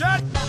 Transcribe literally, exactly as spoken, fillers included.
Shut